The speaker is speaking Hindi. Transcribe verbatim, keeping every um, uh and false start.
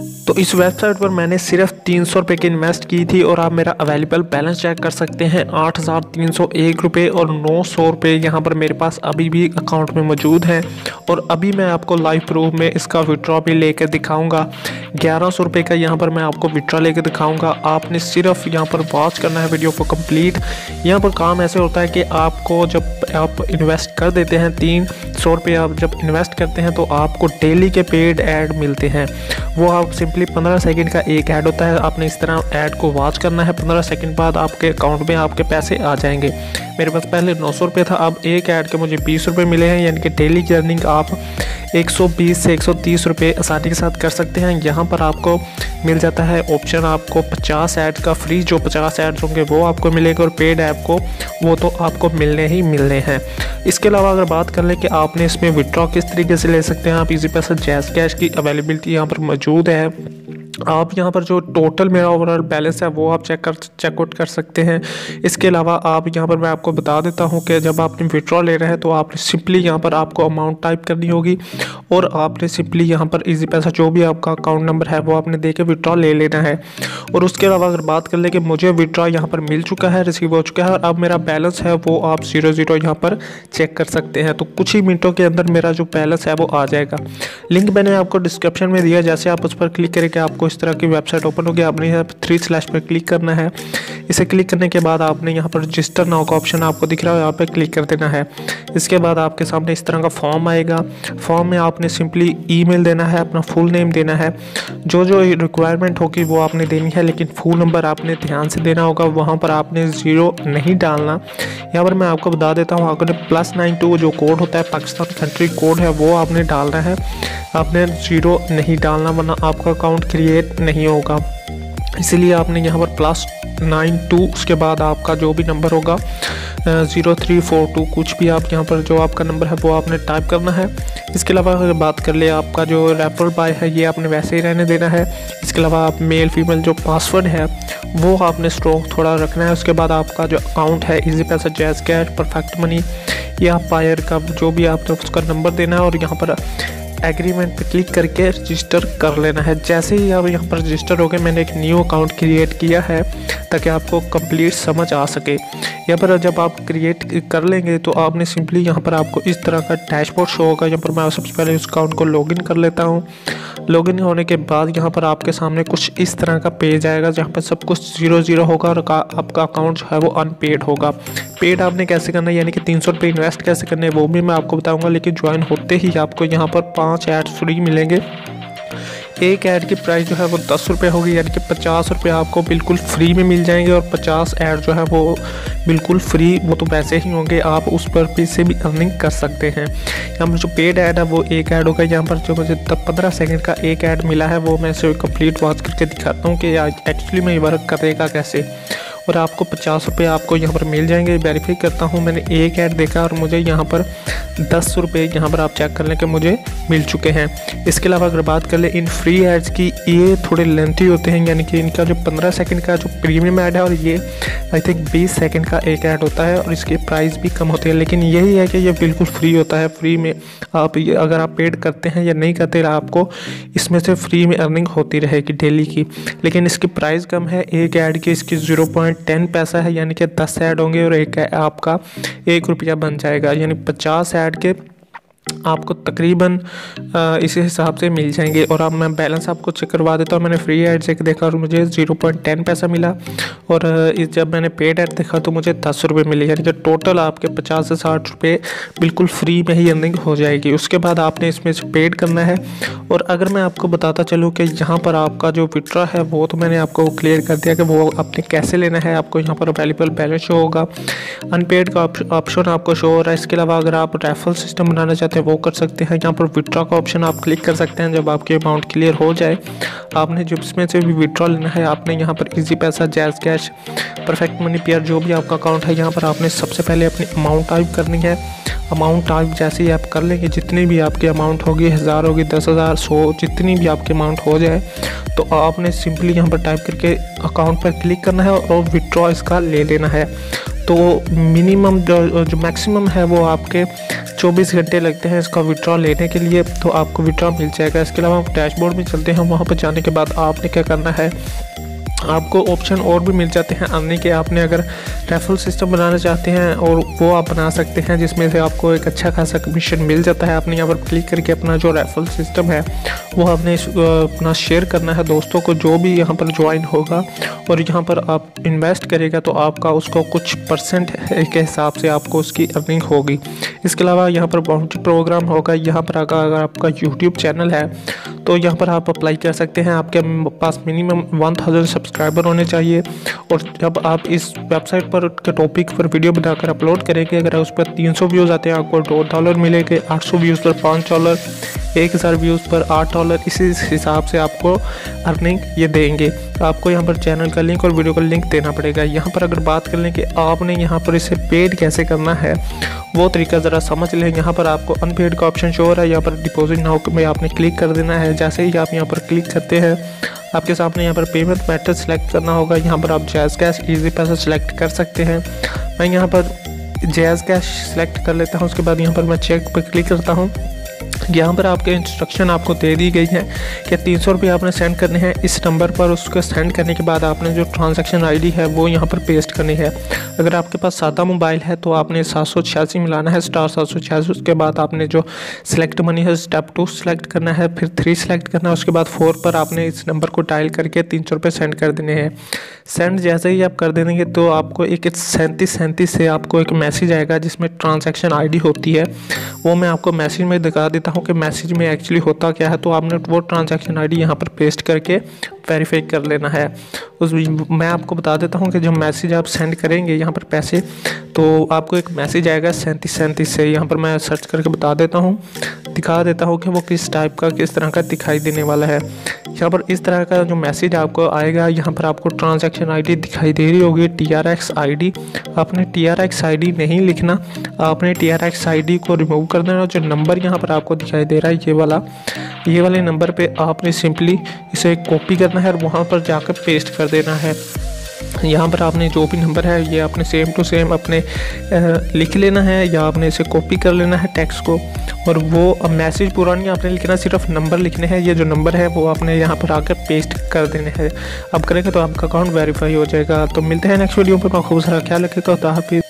तो इस वेबसाइट पर मैंने सिर्फ तीन सौ रुपये की इन्वेस्ट की थी और आप मेरा अवेलेबल बैलेंस चेक कर सकते हैं आठ हज़ार तीन सौ एक रुपये और नौ सौ रुपये यहाँ पर मेरे पास अभी भी अकाउंट में मौजूद हैं। और अभी मैं आपको लाइव प्रूफ में इसका विड्रॉ भी लेकर दिखाऊंगा। ग्यारह सौ रुपये का यहाँ पर मैं आपको विड्रॉ लेकर दिखाऊंगा। आपने सिर्फ यहाँ पर वॉच करना है वीडियो को कम्प्लीट। यहाँ पर काम ऐसे होता है कि आपको जब आप इन्वेस्ट कर देते हैं तीन सौ रुपये आप जब इन्वेस्ट करते हैं तो आपको डेली के पेड ऐड मिलते हैं। वो आप सिंपली पंद्रह सेकंड का एक ऐड होता है, आपने इस तरह ऐड को वॉच करना है। पंद्रह सेकंड बाद आपके अकाउंट में आपके पैसे आ जाएंगे। मेरे पास पहले नौ सौ रुपये था, अब एक ऐड के मुझे बीस रुपये मिले हैं, यानी कि डेली की अर्निंग आप एक सौ बीस से एक सौ तीस रुपये आसानी के साथ कर सकते हैं। यहाँ पर आपको मिल जाता है ऑप्शन आपको पचास ऐड का फ्री, जो पचास ऐड होंगे वो आपको मिलेगा और पेड ऐप को वो तो आपको मिलने ही मिलने हैं। इसके अलावा अगर बात कर लें कि आपने इसमें विड्रॉ किस तरीके से ले सकते हैं, आप इजी पैसा जैज़ कैश की अवेलेबिलिटी यहाँ पर मौजूद है। आप यहाँ पर जो टोटल मेरा ओवरऑल बैलेंस है वो आप चेक कर चेकआउट कर सकते हैं। इसके अलावा आप यहाँ पर मैं आपको बता देता हूँ कि जब आपने विड्रॉ ले रहे हैं तो आपने सिंपली यहाँ पर आपको अमाउंट टाइप करनी होगी और आपने सिंपली यहाँ पर इजी पैसा जो भी आपका अकाउंट नंबर है वो आपने देके विड्रॉ ले लेना है। और उसके अलावा अगर बात कर ले कि मुझे विड्रॉ यहाँ पर मिल चुका है, रिसीव हो चुका है और अब मेरा बैलेंस है वो आप जीरो जीरो यहाँ पर चेक कर सकते हैं। तो कुछ ही मिनटों के अंदर मेरा जो बैलेंस है वो आ जाएगा। लिंक मैंने आपको डिस्क्रिप्शन में दिया, जैसे आप उस पर क्लिक करके आपको इस तरह की वेबसाइट ओपन होगी। आपने यहाँ पर थ्री स्लैश पर क्लिक करना है। इसे क्लिक करने के बाद आपने यहाँ पर रजिस्टर नाउ का ऑप्शन आपको दिख रहा है, यहाँ पर क्लिक कर देना है। इसके बाद आपके सामने इस तरह का फॉर्म आएगा। फॉर्म में आपने सिंपली ईमेल देना है, अपना फुल नेम देना है, जो जो रिक्वायरमेंट होगी वो आपने देनी है, लेकिन फ़ोन नंबर आपने ध्यान से देना होगा, वहाँ पर आपने ज़ीरो नहीं डालना। यहाँ पर मैं आपको बता देता हूँ, आपने प्लस नाइन टू जो कोड होता है पाकिस्तान कंट्री कोड है वो आपने डालना है, आपने ज़ीरो नहीं डालना वरना आपका अकाउंट क्रिएट नहीं होगा। इसलिए आपने यहाँ पर प्लस नाइन टू उसके बाद आपका जो भी नंबर होगा ज़ीरो थ्री फोर टू कुछ भी आप यहाँ पर जो आपका नंबर है वो आपने टाइप करना है। इसके अलावा अगर बात कर ले आपका जो रेफरल बाय है ये आपने वैसे ही रहने देना है। इसके अलावा आप मेल फीमेल जो पासवर्ड है वो आपने स्ट्रोक थोड़ा रखना है। उसके बाद आपका जो अकाउंट है Easypaisa jazz cash perfect money या पायर का जो भी आपने उसका नंबर देना है और यहाँ पर एग्रीमेंट पर क्लिक करके रजिस्टर कर लेना है। जैसे ही आप यहाँ पर रजिस्टर हो गए, मैंने एक न्यू अकाउंट क्रिएट किया है ताकि आपको कंप्लीट समझ आ सके। यहाँ पर जब आप क्रिएट कर लेंगे तो आपने सिंपली यहाँ पर आपको इस तरह का डैशबोर्ड शो होगा। यहाँ पर मैं सबसे पहले उस अकाउंट को लॉगिन कर लेता हूँ। लॉगिन होने के बाद यहाँ पर आपके सामने कुछ इस तरह का पेज आएगा जहाँ पर सब कुछ जीरो जीरो होगा और आपका अकाउंट जो है वो अनपेड होगा। पेड आपने कैसे करना है, यानी कि तीन सौ रुपये इन्वेस्ट कैसे करने है वो भी मैं आपको बताऊंगा, लेकिन ज्वाइन होते ही आपको यहाँ पर पांच ऐड फ्री मिलेंगे। एक ऐड की प्राइस जो है वो दस रुपये होगी, यानी कि पचास रुपये आपको बिल्कुल फ्री में मिल जाएंगे और पचास ऐड जो है वो बिल्कुल फ्री वो तो पैसे ही होंगे, आप उस पर पैसे भी अर्निंग कर सकते हैं। यहाँ पर जो पेड ऐड है वो एक ऐड होगा। यहाँ पर जो मुझे पंद्रह सेकंड का एक ऐड मिला है वो मैं इसे कंप्लीट वॉच करके दिखाता हूँ कि एक्चुअली मैं ये वर्क करेगा कैसे। और आपको पचास रुपये आपको यहाँ पर मिल जाएंगे। वेरीफाई करता हूँ, मैंने एक ऐड देखा और मुझे यहाँ पर दस रुपये यहाँ पर आप चेक कर लें कि मुझे मिल चुके हैं। इसके अलावा अगर बात कर ले इन फ्री एड्स की, ये थोड़े लेंथी होते हैं, यानी कि इनका जो पंद्रह सेकंड का जो प्रीमियम ऐड है और ये आई थिंक बीस सेकंड का एक ऐड होता है और इसकी प्राइस भी कम होती है। लेकिन यही है कि ये बिल्कुल फ्री होता है। फ्री में आप ये अगर आप पेड करते हैं या नहीं करते, आपको इसमें से फ्री में अर्निंग होती रहेगी डेली की। लेकिन इसकी प्राइस कम है एक ऐड की, इसकी ज़ीरो टेन पैसा है, यानी कि दस ऐड होंगे और एक आपका एक रुपया बन जाएगा, यानी पचास ऐड के आपको तकरीबन इसी हिसाब से मिल जाएंगे। और अब मैं बैलेंस आपको चेक करवा देता हूँ। मैंने फ्री ऐड से देखा और मुझे जीरो पॉइंट टेन पैसा मिला और जब मैंने पेड ऐड देखा तो मुझे दस रुपये मिले, यानी कि टोटल आपके पचास से साठ रुपये बिल्कुल फ्री में ही अर्निंग हो जाएगी। उसके बाद आपने इसमें से पेड करना है। और अगर मैं आपको बताता चलूँ कि यहाँ पर आपका जो विड्रॉ है वो तो मैंने आपको क्लियर कर दिया कि वो आपने कैसे लेना है। आपको यहाँ पर अवेलेबल बैलेंस शो होगा, अनपेड का ऑप्शन आपको शो हो रहा है। इसके अलावा अगर आप रेफरल सिस्टम बनाना चाहते वो कर सकते हैं। यहाँ पर विड्रॉ का ऑप्शन आप क्लिक कर सकते हैं। जब आपके अमाउंट क्लियर हो जाए, आपने जिसमें से भी विड्रॉ लेना है, आपने यहाँ पर Easypaisa jazz cash perfect money Payeer जो भी आपका अकाउंट है, यहाँ पर आपने सबसे पहले अपनी अमाउंट टाइप करनी है। अमाउंट टाइप जैसे ही आप कर लेंगे, जितनी भी आपकी अमाउंट होगी, हज़ार होगी, दस हज़ार, सौ, जितनी भी आपकी अमाउंट हो जाए तो आपने सिंपली यहाँ पर टाइप करके अकाउंट पर क्लिक करना है और विड्रॉ इसका ले लेना है। तो मिनिमम जो मैक्सिमम है वो आपके चौबीस घंटे लगते हैं इसका विड्रॉ लेने के लिए, तो आपको विड्रॉ मिल जाएगा। इसके अलावा आप डैशबोर्ड में चलते हैं, वहाँ पर जाने के बाद आपने क्या करना है, आपको ऑप्शन और भी मिल जाते हैं आने के। आपने अगर रेफरल सिस्टम बनाना चाहते हैं और वो आप बना सकते हैं, जिसमें से आपको एक अच्छा खासा कमीशन मिल जाता है। आपने यहाँ पर क्लिक करके अपना जो रेफरल सिस्टम है वो आपने अपना शेयर करना है दोस्तों को, जो भी यहाँ पर ज्वाइन होगा और यहाँ पर आप इन्वेस्ट करेगा तो आपका उसको कुछ परसेंट के हिसाब से आपको उसकी अर्निंग होगी। इसके अलावा यहाँ पर बाउंड्री प्रोग्राम होगा। यहाँ पर अगर आपका यूट्यूब चैनल है तो यहाँ पर आप अप्लाई कर सकते हैं, आपके पास मिनिमम वन थाउजेंड सब्सक्राइबर होने चाहिए। और जब आप इस वेबसाइट पर के टॉपिक पर वीडियो बनाकर अपलोड करेंगे, अगर उस पर तीन सौ व्यूज़ आते हैं आपको दो डॉलर मिलेंगे, आठ सौ व्यूज़ पर पाँच डॉलर, एक हज़ार व्यूज़ पर आठ डॉलर, इसी हिसाब से आपको अर्निंग ये देंगे। तो आपको यहाँ पर चैनल का लिंक और वीडियो का लिंक देना पड़ेगा। यहाँ पर अगर बात कर लें कि आपने यहाँ पर इसे पेड कैसे करना है, वो तरीका ज़रा समझ लें। यहाँ पर आपको अनपेड का ऑप्शन शो हो रहा है, यहाँ पर डिपॉजिट नाउ में आपने क्लिक कर देना है। जैसे ही आप यहाँ पर क्लिक करते हैं आपके सामने यहाँ पर पेमेंट मेथड सेलेक्ट करना होगा। यहाँ पर आप jazz cash, Easypaisa select कर सकते हैं। मैं यहाँ पर जैज़ कैश सेलेक्ट कर लेता हूँ। उसके बाद यहाँ पर मैं चेक पर क्लिक करता हूँ। यहाँ पर आपके इंस्ट्रक्शन आपको दे दी गई है कि तीन सौ रुपये आपने सेंड करने हैं इस नंबर पर। उसको सेंड करने के बाद आपने जो ट्रांजैक्शन आईडी है वो यहाँ पर पेस्ट करनी है। अगर आपके पास सादा मोबाइल है तो आपने सात सौ छियासी मिलाना है, स्टार सात सौ छियासी। उसके बाद आपने जो सिलेक्ट मनी है स्टेप टू सेलेक्ट करना है, फिर थ्री सेलेक्ट करना है। उसके बाद फोर पर आपने इस नंबर को डायल करके तीन सौ रुपये सेंड कर देने हैं। सेंड जैसे ही आप कर देंगे तो आपको एक सैंतीस सैंतीस से आपको एक मैसेज आएगा जिसमें ट्रांजैक्शन आईडी होती है। वो मैं आपको मैसेज में दिखा देता हूँ कि मैसेज में एक्चुअली होता क्या है। तो आपने वो ट्रांजैक्शन आईडी यहाँ पर पेस्ट करके वेरीफाई कर लेना है। उस मैं आपको बता देता हूँ कि जब मैसेज आप सेंड करेंगे यहाँ पर पैसे, तो आपको एक मैसेज आएगा सैंतीस सैंतीस से। यहाँ पर मैं सर्च करके बता देता हूँ, दिखा देता हूँ कि वो किस टाइप का, किस तरह का दिखाई देने वाला है। यहाँ पर इस तरह का जो मैसेज आपको आएगा, यहाँ पर आपको ट्रांजैक्शन आईडी दिखाई दे रही होगी, टीआरएक्स आईडी। आपने टीआरएक्स आईडी नहीं लिखना, आपने टीआरएक्स आईडी को रिमूव कर देना। जो नंबर यहाँ पर आपको दिखाई दे रहा है ये वाला, ये वाले नंबर पे आपने सिंपली इसे कॉपी करना है और वहाँ पर जाकर पेस्ट कर देना है। यहाँ पर आपने जो भी नंबर है ये आपने सेम टू सेम अपने लिख लेना है, या आपने इसे कॉपी कर लेना है टेक्स्ट को। और वो अब मैसेज पूरा नहीं आपने लिखना, सिर्फ नंबर लिखने हैं। ये जो नंबर है वो आपने यहाँ पर आकर पेस्ट कर देने हैं। अब करेंगे तो आपका अकाउंट वेरीफाई हो जाएगा। तो मिलते हैं नेक्स्ट वीडियो पर। खूब सारा ख्याल रखिएगा।